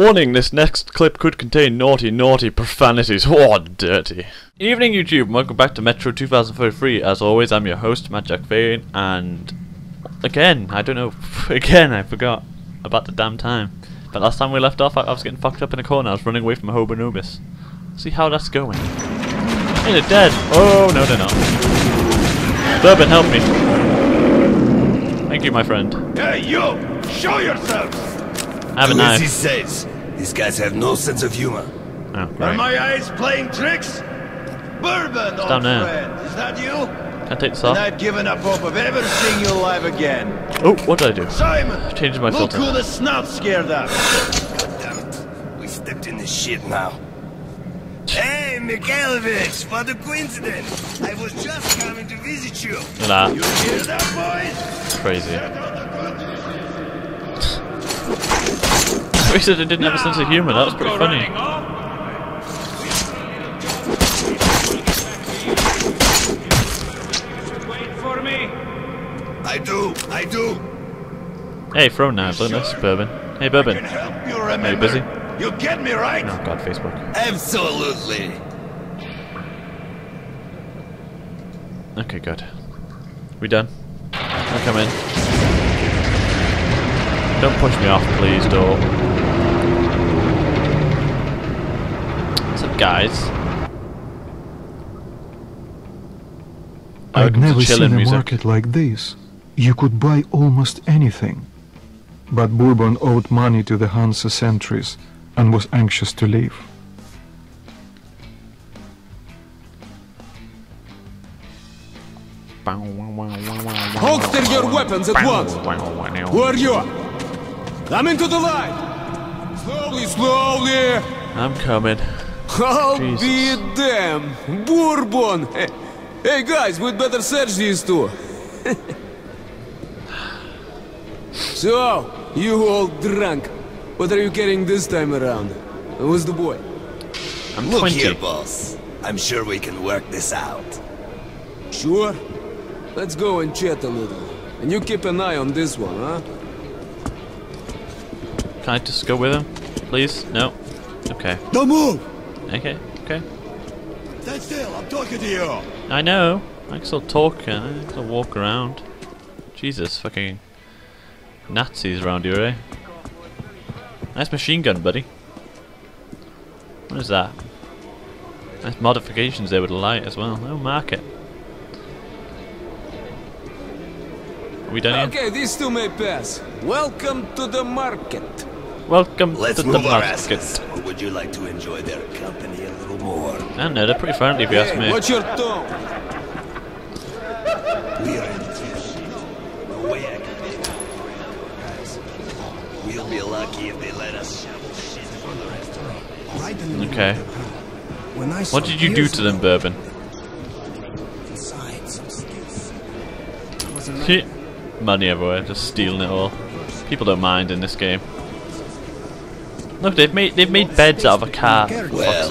Warning, this next clip could contain naughty profanities. Oh, dirty. Evening YouTube, and welcome back to Metro 2043. As always, I'm your host, Matt Jack Fane, and... again, I don't know... again, I forgot about the damn time. But last time we left off, I was getting fucked up in a corner. I was running away from a hobo Nobis. See how that's going. Hey, they're dead! Oh, no, they're not. Bourbon, help me. Thank you, my friend. Hey, you! Show yourself! I have a knife. As he says, these guys have no sense of humor. Oh, great. Are my eyes playing tricks? Bourbon, old friend, is that you? Can I take this off? And I've given up hope of ever seeing you alive again. Oh, what did I do? Simon, change my filter. Look who the snout scared up. Goddammit, we stepped in the shit now. Hey, Mikhailovich, what a coincidence! I was just coming to visit you. Nah. You hear that, boys? Crazy. We said it didn't have a sense of humour, that was pretty funny. I do. Hey, throw knives, don't miss, Bourbon. Hey, Bourbon. Are you busy? You get me right? Oh god, Facebook. Absolutely. Okay, good. We done? I'll come in. Don't push me off, please, door. What's up, guys? I've never seen a market like this. You could buy almost anything. But Bourbon owed money to the Hansa sentries and was anxious to leave. Holster your weapons at once! Who are you? I'm into the light! Slowly! I'm coming. I'll be damn! Bourbon! Hey guys, we'd better search these two. So, you all drunk. What are you carrying this time around? Who's the boy? I'm 20. Look here, boss. I'm sure we can work this out. Sure? Let's go and chat a little. And you keep an eye on this one, huh? Can I just go with him? Please? No? Okay. Don't move! Okay. Stand still, I'm talking to you! I know. I can still talk, I can still walk around. Jesus, fucking Nazis around here, eh? Nice machine gun, buddy. What is that? Nice modifications there with the light as well. Oh, mark it. Are we done here? Okay, these two may pass. Welcome to the market. Welcome to the market. Or would you like to enjoy their company a little more? I don't know, they're pretty friendly if you ask me. What's your tone? We'll be lucky if they let us shovel shit for the restaurant. Okay. What did you do to them, Bourbon? Money everywhere, just stealing it all. People don't mind in this game. Look, they've made beds out of a car. Well.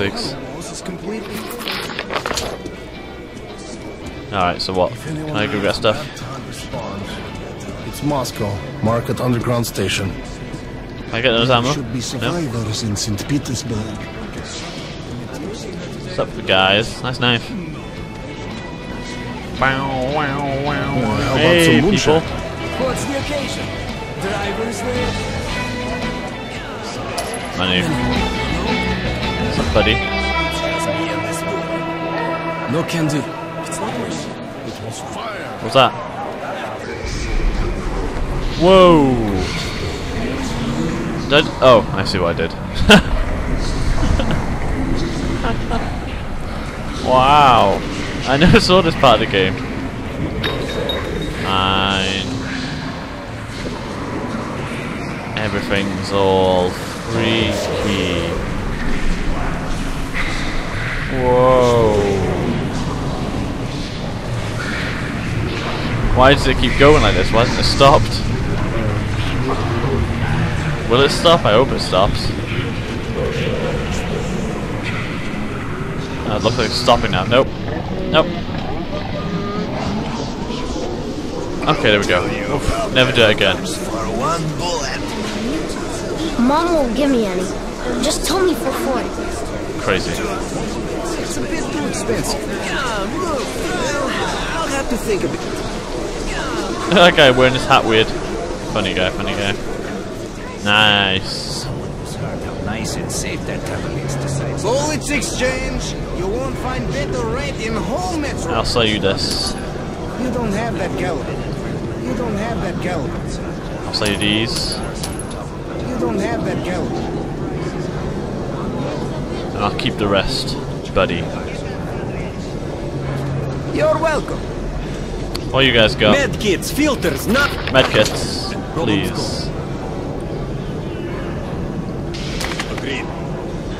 Alright, so what? Can I go get stuff? It's Moscow Market Underground Station. Can I get those ammo? Survivors in St. Petersburg. What's up, guys? Nice knife. Wow, wow, wow. How about hey, some people. What's the occasion? Drivers there. My name. What's up, buddy? No can do. It's not worse. It was fire. What's that? Whoa. Did I oh, I see what I did. Wow. I never saw this part of the game. Everything's all freaky. Whoa. Why does it keep going like this? Why hasn't it stopped? Will it stop? I hope it stops. It looks like it's stopping now. Nope. Okay, there we go. Oof, never do it again. Mom won't give me any. Just tell me for free. Crazy. It's a bit too expensive. Look, I'll have to think of it. That guy wearing his hat weird. Funny guy, funny guy. Nice. Nice and safe that Cavaliers decides. Bullets exchange. You won't find better rate in whole Metro. I'll sell you this. You don't have that caliber. You don't have that caliber. I'll sell you these. You don't have that caliber. And I'll keep the rest, buddy. You're welcome. All you guys go. Medkits, filters, not medkits, please.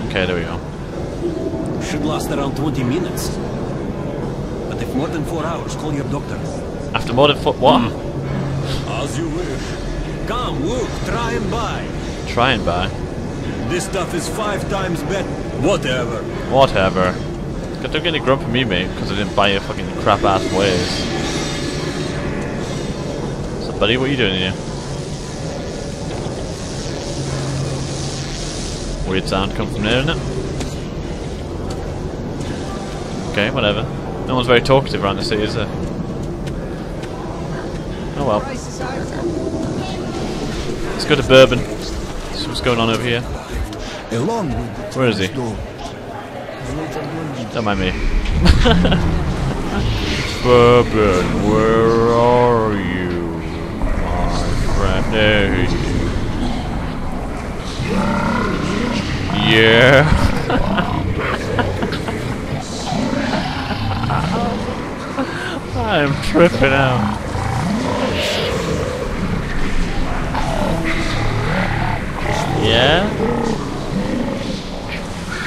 Okay, there we go. Should last around 20 minutes. But if more than 4 hours, call your doctor. After more than what? As you wish. Come, look, try and buy. Try and buy? This stuff is 5 times better. Whatever. Whatever. God, don't get any grump from me, mate, because I didn't buy your fucking crap ass ways. So, buddy, what are you doing here? Weird sound comes from there, isn't it? Okay, whatever. No one's very talkative around the city, is there? Oh well. Let's go to Bourbon. See what's going on over here. Where is he? Don't mind me. Bourbon, where are you, my friend? There he is. Yeah. I'm tripping out. Yeah?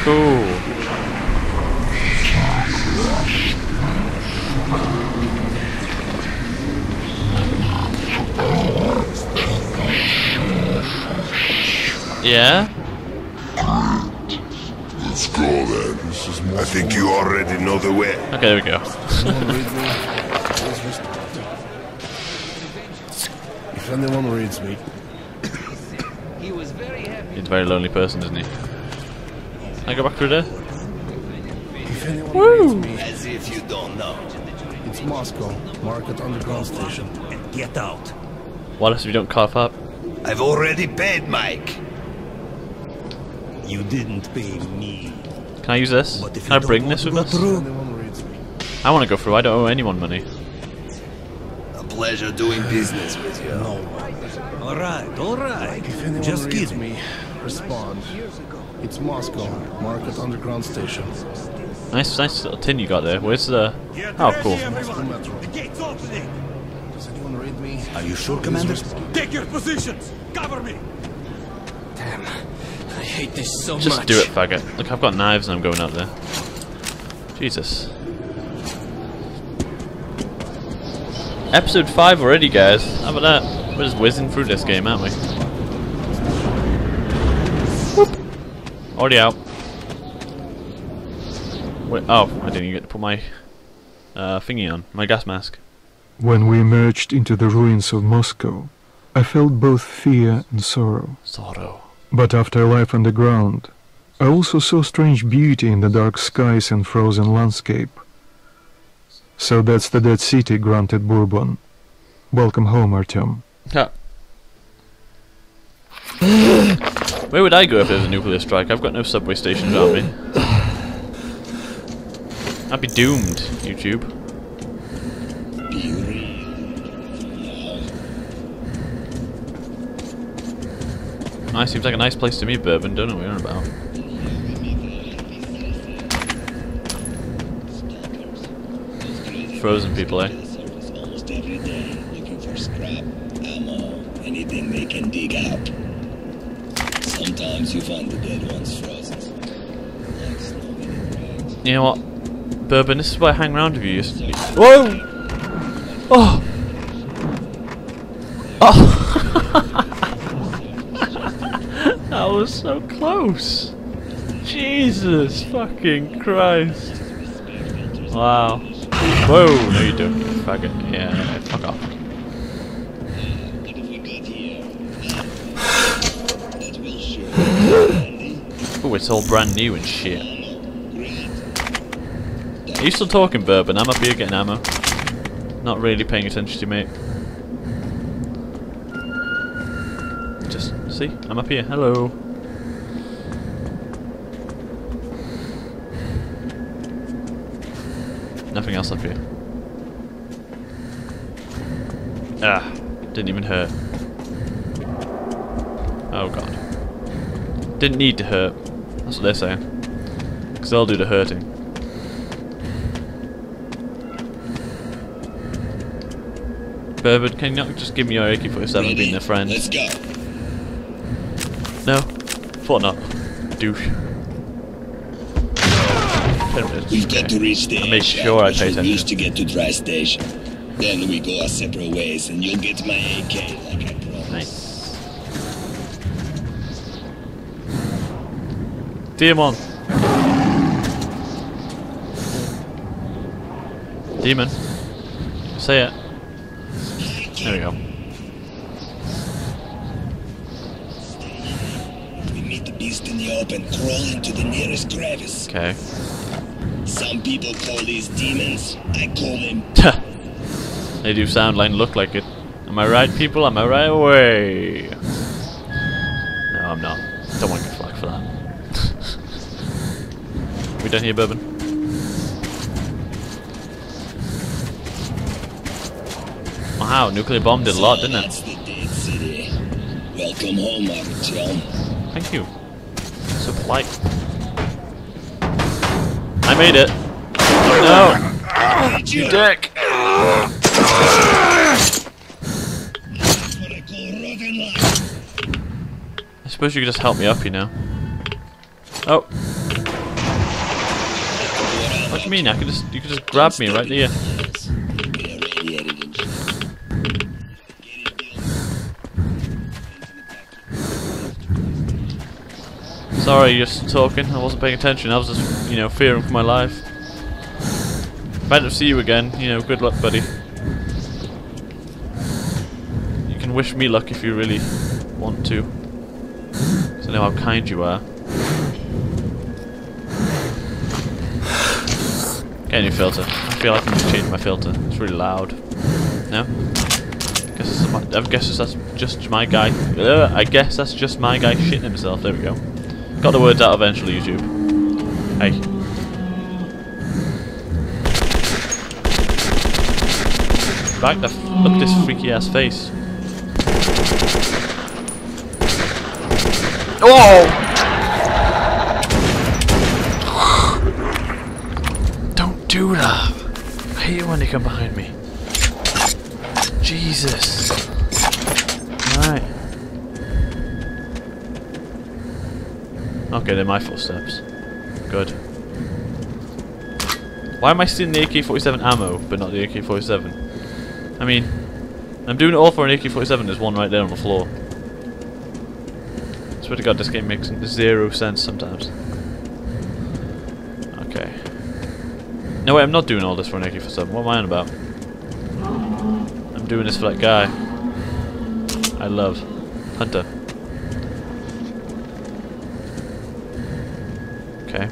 Cool. Yeah? Let's go then. I think you already know the way. Okay, there we go. If anyone reads me, he's a very lonely person, isn't he? Can I go back through there? If anyone reads me, as if you don't know, it's Moscow Market Underground Station. And get out. What else if you don't cough up? I've already paid, Mike. You didn't pay me. Can I use this? Can I bring this with us? I want to go through. I don't owe anyone money. A pleasure doing business with you. No. All right, all right. Like just kidding. Me, respond. It's Moscow Market Underground Station. Nice, nice little tin you got there. Where's the? Oh, cool. The gate's opening. Does anyone read me? Are you sure, Commander? Take your positions. Cover me. Damn. I hate this so much. Just do it, faggot. Look, I've got knives and I'm going out there. Jesus. Episode 5 already, guys. How about that? We're just whizzing through this game, aren't we? Whoop. Already out. Wait, oh, I didn't even get to put my thingy on. My gas mask. When we emerged into the ruins of Moscow, I felt both fear and sorrow. Sorrow. But after life underground, I also saw strange beauty in the dark skies and frozen landscape. So that's the dead city, granted Bourbon. Welcome home, Artyom. Huh. Where would I go if there's a nuclear strike? I've got no subway stations around me. I'd be doomed, YouTube. Nice, seems like a nice place to meet Bourbon, don't know what you're about. Frozen people, eh? Every day, looking for scrap, ammo, anything they can dig up. Sometimes you find the dead ones frozen. You know what, Bourbon, this is why I hang around with you. Whoa! Oh! Oh! That was so close! Jesus fucking Christ! Wow. Whoa! No you don't, you faggot. Yeah, fuck off. Ooh, it's all brand new and shit. Are you still talking, Bourbon? I'm up here getting ammo. Not really paying attention to you, mate. Just, see? I'm up here. Hello. Nothing else up here. Ah, didn't even hurt. Oh god. Didn't need to hurt. That's what they're saying. Because they'll do the hurting. Bourbon, can you not just give me your AK-47 being their friend? Let's go. No? Thought not. Douche. We've got to reach the I made sure I paid attention to get to dry station. Then we go our separate ways and you'll get my AK like I promised. Nice. Demon. Demon. Say it. There we go. We meet the beast in the open, crawl into the nearest crevice. Okay. Some people call these demons. I call them. They do sound like and look like it. Am I right, people? Am I right away? No, I'm not. Don't want to get flagged for that. We done here, Bourbon? Wow, nuclear bomb did a lot, didn't it? That's the dead city. Welcome home, Artyom. Thank you. So polite. I made it. No! You dick! I suppose you could just help me up, you know. Oh. What do you mean? I could just, you could just grab me right there. Sorry, you're just talking. I wasn't paying attention. I was just, you know, fearing for my life. If I don't see you again, you know, good luck, buddy. You can wish me luck if you really want to. So I know how kind you are. Get a new filter. I feel like I need to change my filter. It's really loud. No? I guess that's just my guy. I guess that's just my guy shitting himself. There we go. Got the words out eventually, YouTube. Hey. Back the f look at this freaky ass face. Oh! Don't do that. I hate it when they come behind me. Jesus. Alright. Okay, they're my footsteps. Good. Why am I stealing the AK-47 ammo, but not the AK-47? I mean, I'm doing it all for an AK-47, there's one right there on the floor. I swear to god, this game makes 0 sense sometimes. Okay. No wait, I'm not doing all this for an AK-47, what am I on about? I'm doing this for that guy I love. Hunter. Okay.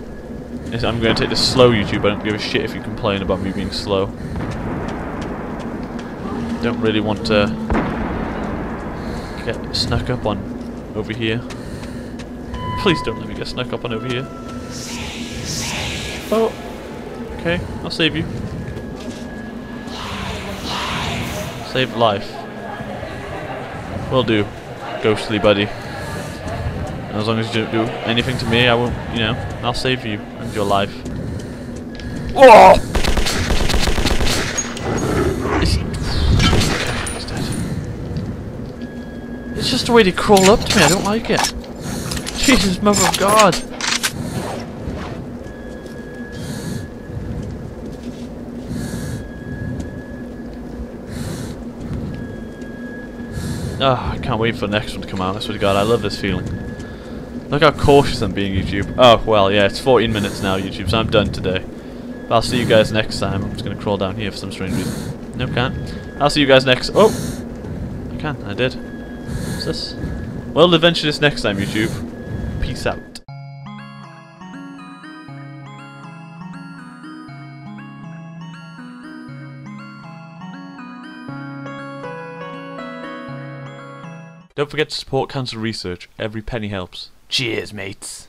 I'm going to take this slow, YouTube. I don't give a shit if you complain about me being slow. Don't really want to get snuck up on over here. Please don't let me get snuck up on over here. Oh. Okay, I'll save you. Save life. Will do, ghostly buddy. As long as you don't do anything to me, I won't, you know, I'll save you and your life. Oh! He's dead. It's just the way they crawl up to me, I don't like it. Jesus, mother of God! Oh, I can't wait for the next one to come out, I swear to God, I love this feeling. Look how cautious I'm being, YouTube. Oh, well, yeah, it's 14 minutes now, YouTube, so I'm done today. But I'll see you guys next time. I'm just going to crawl down here for some strange reason. No, can't. I'll see you guys next... Oh! I can, I did. What's this? Well, adventure this next time, YouTube. Peace out. Don't forget to support cancer research. Every penny helps. Cheers, mates.